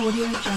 Audio Jungle.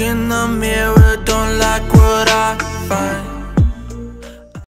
Look in the mirror, don't lie.